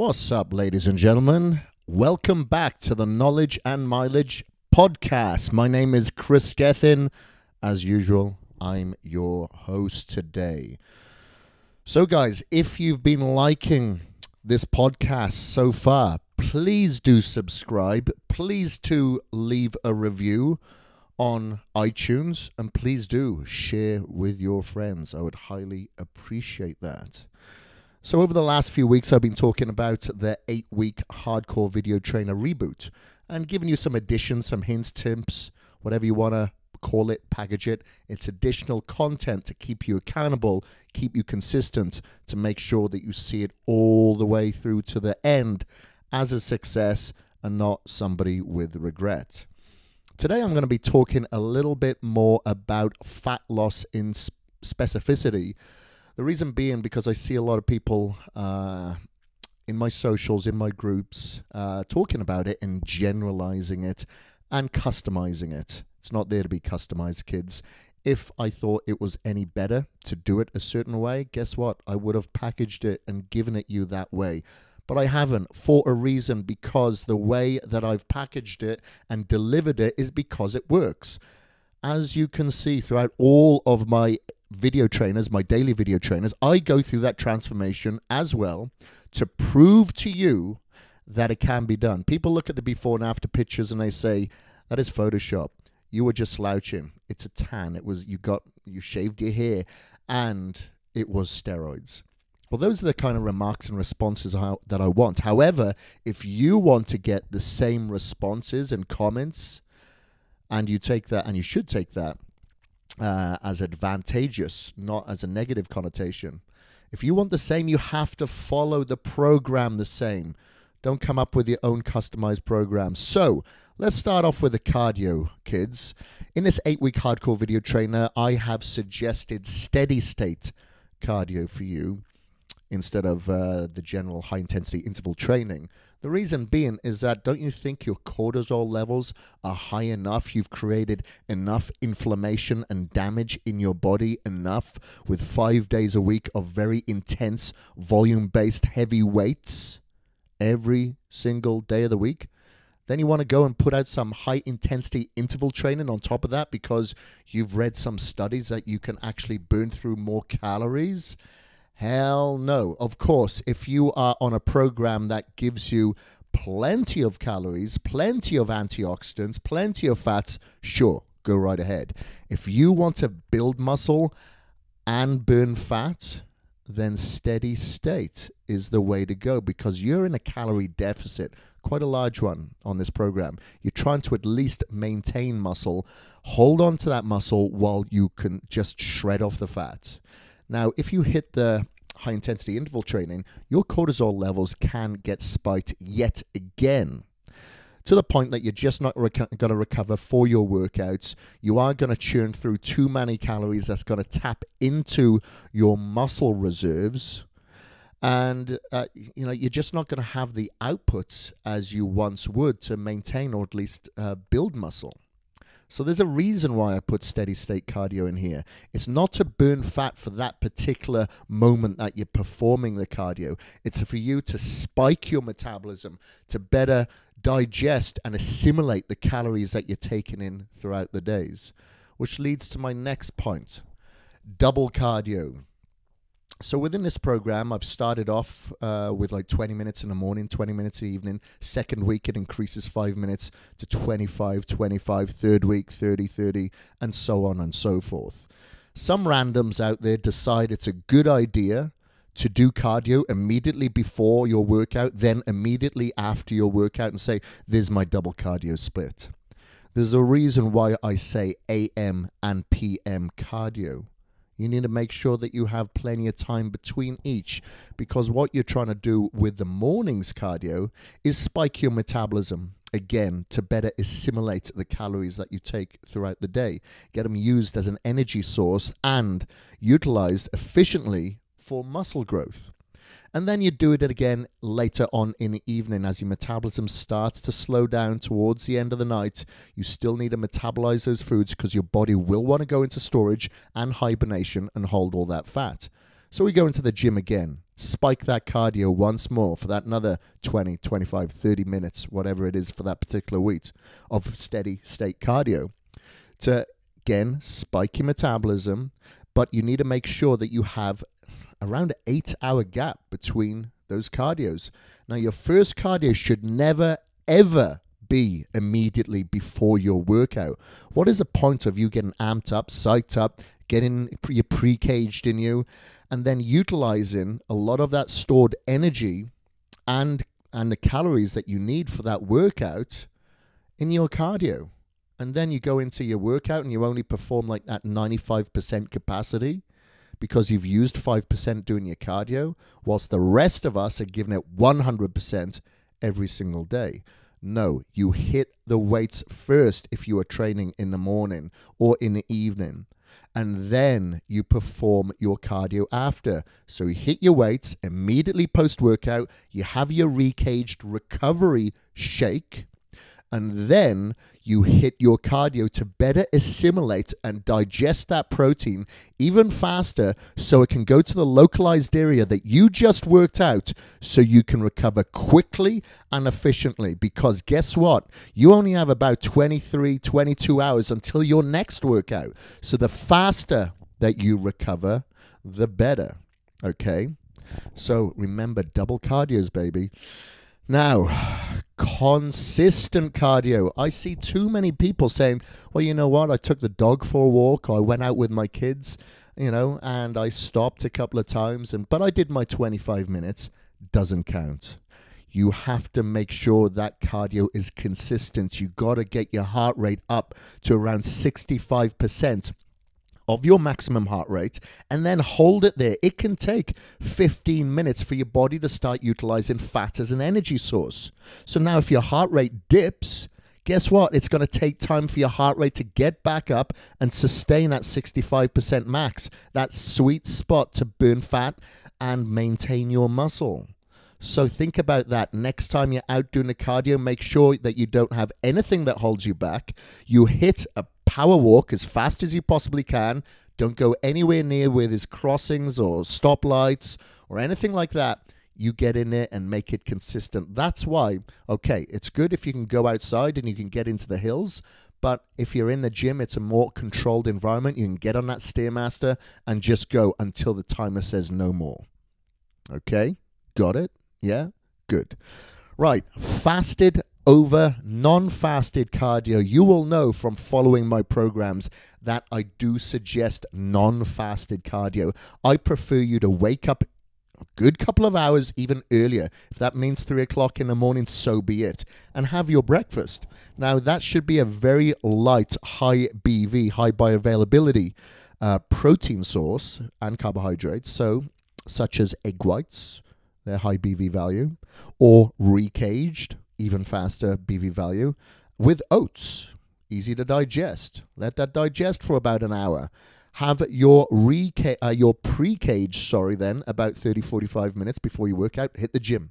What's up, ladies and gentlemen? Welcome back to the Knowledge and Mileage Podcast. My name is Kris Gethin. As usual, I'm your host today. So guys, if you've been liking this podcast so far, please do subscribe. Please do leave a review on iTunes, and please do share with your friends. I would highly appreciate that. So over the last few weeks, I've been talking about the 8-week Hardcore Video Trainer Reboot and giving you some additions, some hints, tips, whatever you want to call it, package it. It's additional content to keep you accountable, keep you consistent, to make sure that you see it all the way through to the end as a success and not somebody with regret. Today, I'm going to be talking a little bit more about fat loss in specificity. The reason being because I see a lot of people in my socials, in my groups, talking about it and generalizing it and customizing it. It's not there to be customized, kids. If I thought it was any better to do it a certain way, guess what? I would have packaged it and given it you that way. But I haven't, for a reason, because the way that I've packaged it and delivered it is because it works. As you can see throughout all of my video trainers, my daily video trainers, I go through that transformation as well to prove to you that it can be done. People look at the before and after pictures and they say, that is Photoshop. You were just slouching. It's a tan. It was, you shaved your hair and it was steroids. Well, those are the kind of remarks and responses that I want. However, if you want to get the same responses and comments, and you take that, and you should take that, as advantageous, not as a negative connotation. If you want the same, you have to follow the program the same. Don't come up with your own customized program. So let's start off with the cardio, kids. In this 8-week hardcore video trainer, I have suggested steady state cardio for you instead of the general high intensity interval training. The reason being is that don't you think your cortisol levels are high enough? You've created enough inflammation and damage in your body, enough with 5 days a week of very intense, volume-based heavy weights every single day of the week. Then you want to go and put out some high-intensity interval training on top of that because you've read some studies that you can actually burn through more calories. Hell no. Of course, if you are on a program that gives you plenty of calories, plenty of antioxidants, plenty of fats, sure, go right ahead. If you want to build muscle and burn fat, then steady state is the way to go because you're in a calorie deficit, quite a large one on this program. You're trying to at least maintain muscle, hold on to that muscle while you can just shred off the fat. Now, if you hit the high-intensity interval training, your cortisol levels can get spiked yet again to the point that you're just not going to recover for your workouts. You are going to churn through too many calories. That's going to tap into your muscle reserves. And, you know, you're just not going to have the outputs as you once would to maintain or at least build muscle. So there's a reason why I put steady state cardio in here. It's not to burn fat for that particular moment that you're performing the cardio. It's for you to spike your metabolism, to better digest and assimilate the calories that you're taking in throughout the days. Which leads to my next point, double cardio. So within this program, I've started off with like 20 minutes in the morning, 20 minutes in the evening. Second week, it increases 5 minutes to 25, 25. Third week, 30, 30, and so on and so forth. Some randoms out there decide it's a good idea to do cardio immediately before your workout, then immediately after your workout and say, there's my double cardio split. There's a reason why I say AM and PM cardio. You need to make sure that you have plenty of time between each because what you're trying to do with the morning's cardio is spike your metabolism, again, to better assimilate the calories that you take throughout the day. Get them used as an energy source and utilized efficiently for muscle growth. And then you do it again later on in the evening as your metabolism starts to slow down towards the end of the night. You still need to metabolize those foods because your body will want to go into storage and hibernation and hold all that fat. So we go into the gym again, spike that cardio once more for that another 20, 25, 30 minutes, whatever it is for that particular week of steady state cardio to, again, spike your metabolism. But you need to make sure that you have around an 8-hour gap between those cardios. Now, your first cardio should never, ever be immediately before your workout. What is the point of you getting amped up, psyched up, getting your pre-caged in you, and then utilizing a lot of that stored energy and the calories that you need for that workout in your cardio? And then you go into your workout and you only perform like at 95% capacity because you've used 5% doing your cardio, whilst the rest of us are giving it 100% every single day. No, you hit the weights first if you are training in the morning or in the evening, and then you perform your cardio after. So you hit your weights immediately post-workout, you have your re-caged recovery shake, and then you hit your cardio to better assimilate and digest that protein even faster so it can go to the localized area that you just worked out so you can recover quickly and efficiently. Because guess what? You only have about 23, 22 hours until your next workout. So the faster that you recover, the better. Okay? So remember, double cardios, baby. Now, consistent cardio. I see too many people saying, well, you know what? I took the dog for a walk. Or I went out with my kids, you know, and I stopped a couple of times. But I did my 25 minutes. Doesn't count. You have to make sure that cardio is consistent. You got to get your heart rate up to around 65%. Of your maximum heart rate, and then hold it there. It can take 15 minutes for your body to start utilizing fat as an energy source. So now if your heart rate dips, guess what? It's going to take time for your heart rate to get back up and sustain at 65% max, that sweet spot to burn fat and maintain your muscle. So think about that. Next time you're out doing the cardio, make sure that you don't have anything that holds you back. You hit a power walk as fast as you possibly can. Don't go anywhere near where there's crossings or stoplights or anything like that. You get in there and make it consistent. That's why, okay, it's good if you can go outside and you can get into the hills, but if you're in the gym, it's a more controlled environment. You can get on that Stairmaster and just go until the timer says no more. Okay? Got it? Yeah? Good. Right. Fasted over non-fasted cardio. You will know from following my programs that I do suggest non-fasted cardio. I prefer you to wake up a good couple of hours even earlier. If that means 3 o'clock in the morning, so be it. And have your breakfast. Now, that should be a very light, high BV, high bioavailability protein source and carbohydrates, so such as egg whites, their high BV value, or re-caged, even faster BV value, with oats, easy to digest. Let that digest for about an hour. Have your pre-cage, then about 30, 45 minutes before you work out, hit the gym.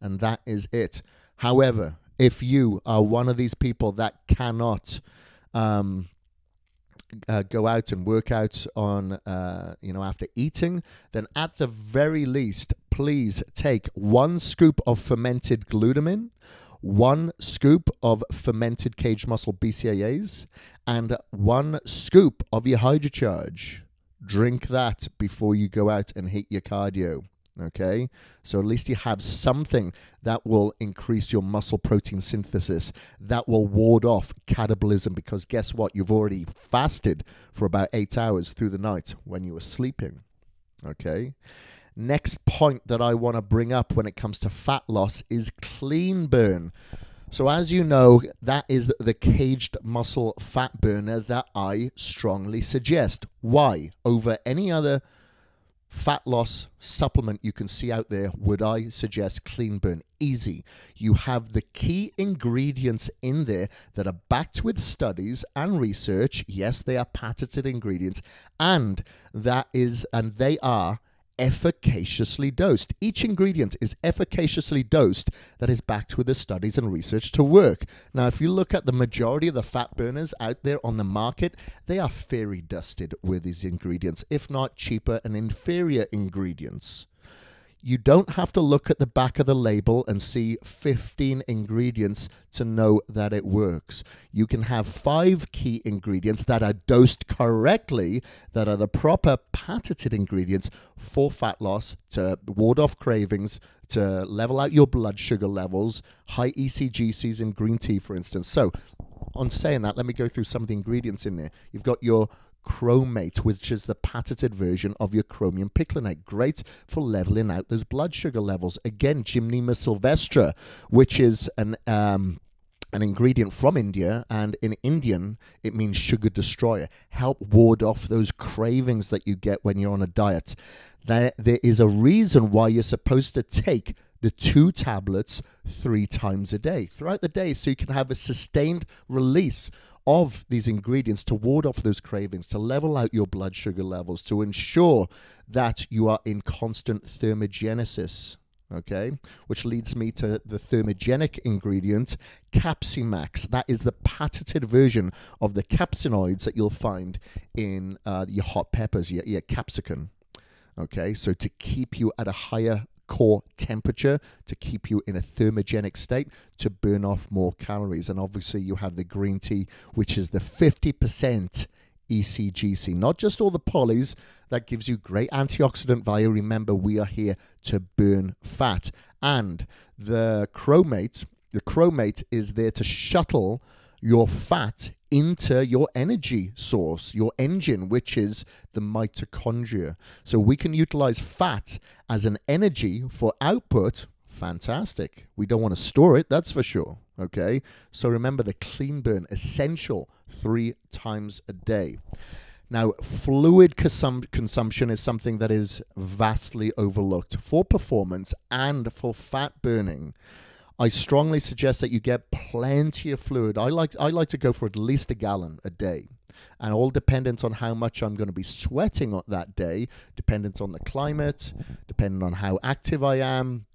And that is it. However, if you are one of these people that cannot go out and work out on, you know, after eating, then at the very least, please take 1 scoop of fermented glutamine, 1 scoop of fermented caged muscle BCAAs, and 1 scoop of your HydroCharge. Drink that before you go out and hit your cardio. Okay, so at least you have something that will increase your muscle protein synthesis, that will ward off catabolism, because guess what? You've already fasted for about 8 hours through the night when you were sleeping. Okay, next point that I want to bring up when it comes to fat loss is clean burn. So as you know, that is the KAGED Muscle fat burner that I strongly suggest. Why? Over any other fat loss supplement you can see out there, would I suggest clean burn? Easy. You have the key ingredients in there that are backed with studies and research. Yes, they are patented ingredients, and they are efficaciously dosed. Each ingredient is efficaciously dosed, that is backed with the studies and research to work. Now, if you look at the majority of the fat burners out there on the market, they are fairy dusted with these ingredients, if not cheaper and inferior ingredients. You don't have to look at the back of the label and see 15 ingredients to know that it works. You can have 5 key ingredients that are dosed correctly, that are the proper patented ingredients for fat loss, to ward off cravings, to level out your blood sugar levels, high ECGCs in green tea, for instance. So, on saying that, let me go through some of the ingredients in there. You've got your chromate, which is the patented version of your chromium picolinate, great for leveling out those blood sugar levels. Again, Gymnema sylvestre, which is an ingredient from India, and in Indian it means sugar destroyer. Help ward off those cravings that you get when you're on a diet. There is a reason why you're supposed to take the 2 tablets 3 times a day throughout the day, so you can have a sustained release of these ingredients to ward off those cravings, to level out your blood sugar levels, to ensure that you are in constant thermogenesis. Okay, which leads me to the thermogenic ingredient, Capsimax. That is the patented version of the capsinoids that you'll find in your hot peppers, your capsicum. Okay, so to keep you at a higher core temperature, to keep you in a thermogenic state, to burn off more calories. And obviously you have the green tea, which is the 50% ECGC, not just all the polys. That gives you great antioxidant value. Remember, we are here to burn fat. And the chromate is there to shuttle your fat into your energy source, your engine, which is the mitochondria. So we can utilize fat as an energy for output. Fantastic. We don't want to store it, that's for sure. Okay, so remember the clean burn, essential 3 times a day. Now, fluid consumption is something that is vastly overlooked for performance and for fat burning. I strongly suggest that you get plenty of fluid. I like to go for at least a gallon a day, and all dependent on how much I'm going to be sweating on that day, dependent on the climate, dependent on how active I am,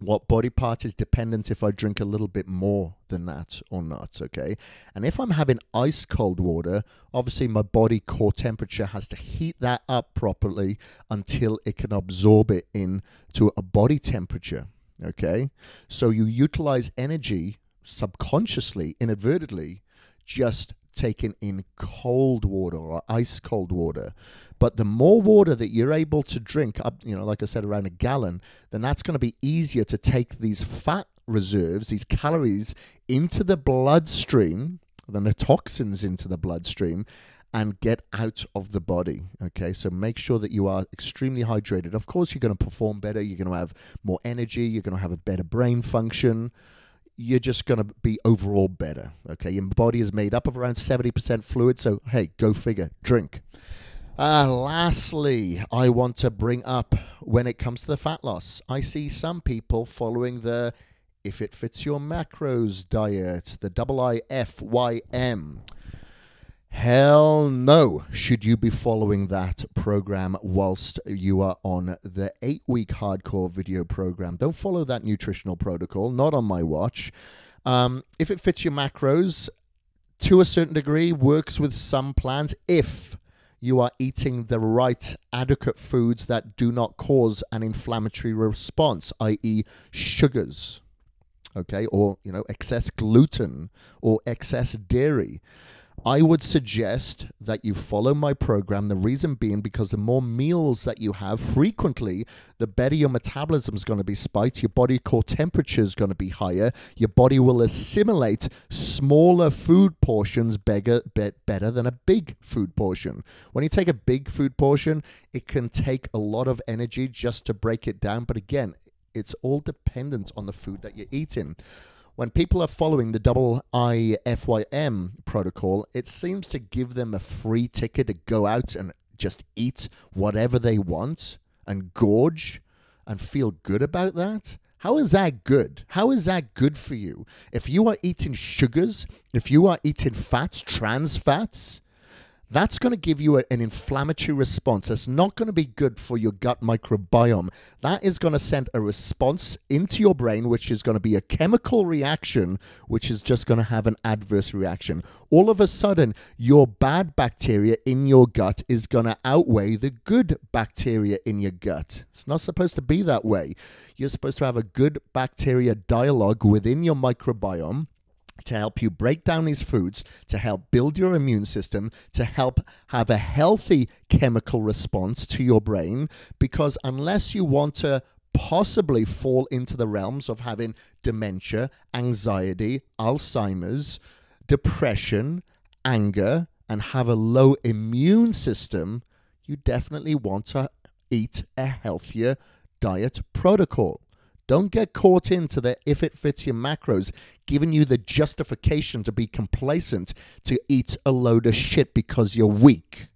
what body part is dependent if I drink a little bit more than that or not, okay? And if I'm having ice cold water, obviously my body core temperature has to heat that up properly until it can absorb it into a body temperature, okay? So you utilize energy subconsciously, inadvertently, just taken in cold water or ice cold water. But the more water that you're able to drink up, you know, like I said, around a gallon, then that's going to be easier to take these fat reserves, these calories, into the bloodstream, then the toxins into the bloodstream, and get out of the body, okay? So make sure that you are extremely hydrated. Of course, you're going to perform better. You're going to have more energy. You're going to have a better brain function. You're just going to be overall better, okay? Your body is made up of around 70% fluid, so, hey, go figure, drink. Lastly, I want to bring up, when it comes to the fat loss, I see some people following the If It Fits Your Macros diet, the IIFYM. Hell no, should you be following that program whilst you are on the 8-week hardcore video program. Don't follow that nutritional protocol, not on my watch. If It Fits Your Macros, to a certain degree, works with some plans if you are eating the right adequate foods that do not cause an inflammatory response, i.e. sugars, okay, or, you know, excess gluten or excess dairy. I would suggest that you follow my program, the reason being because the more meals that you have frequently, the better your metabolism is going to be spiked, your body core temperature is going to be higher, your body will assimilate smaller food portions better than a big food portion. When you take a big food portion, it can take a lot of energy just to break it down, but again, it's all dependent on the food that you're eating. When people are following the IIFYM protocol, it seems to give them a free ticket to go out and just eat whatever they want and gorge and feel good about that. How is that good? How is that good for you? If you are eating sugars, if you are eating fats, trans fats, That's going to give you an inflammatory response. That's not going to be good for your gut microbiome. That is going to send a response into your brain, which is going to be a chemical reaction, which is just going to have an adverse reaction. All of a sudden, your bad bacteria in your gut is going to outweigh the good bacteria in your gut. It's not supposed to be that way. You're supposed to have a good bacteria dialogue within your microbiome to help you break down these foods, to help build your immune system, to help have a healthy chemical response to your brain, because unless you want to possibly fall into the realms of having dementia, anxiety, Alzheimer's, depression, anger, and have a low immune system, you definitely want to eat a healthier diet protocol. Don't get caught into the if it fits your macros, giving you the justification to be complacent, to eat a load of shit because you're weak.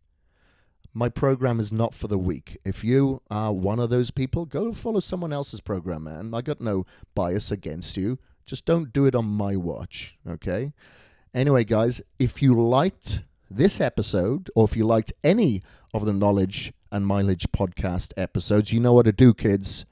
My program is not for the weak. If you are one of those people, go follow someone else's program, man. I got no bias against you. Just don't do it on my watch, okay? Anyway, guys, if you liked this episode, or if you liked any of the Knowledge and Mileage podcast episodes, you know what to do, kids.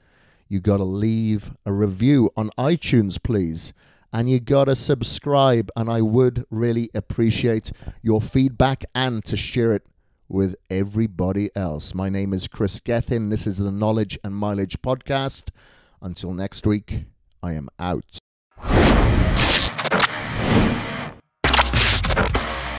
You got to leave a review on iTunes, please. And you got to subscribe. And I would really appreciate your feedback and to share it with everybody else. My name is Kris Gethin. This is the Knowledge and Mileage Podcast. Until next week, I am out.